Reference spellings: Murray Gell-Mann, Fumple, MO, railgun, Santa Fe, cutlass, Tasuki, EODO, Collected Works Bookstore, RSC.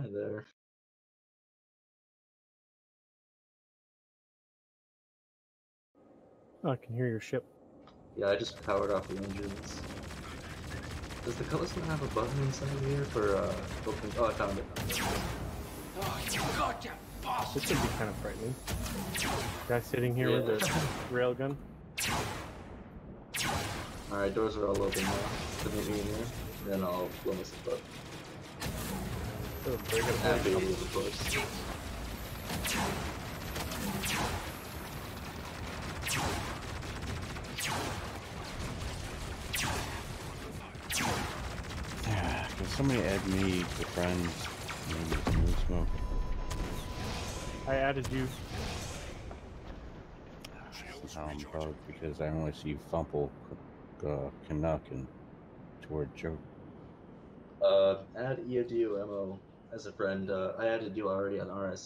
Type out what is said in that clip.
Hi there. Oh, I can hear your ship. Yeah, I just powered off the engines. Does the cutlass not have a button inside here for open? Oh, I found it. Oh, you goddamn bastard! This would be kind of frightening. Guy sitting here with a railgun. Alright, doors are all open now. Put me in here, then I'll blow myself up. Oh, they're gonna after you, of course. Can somebody add me to friends? Maybe I can smoke. I added you. Somehow I'm bugged because I only see Fumple, Canuck, and Toward Joke. Add EODO MO as a friend. I added you already on RSC.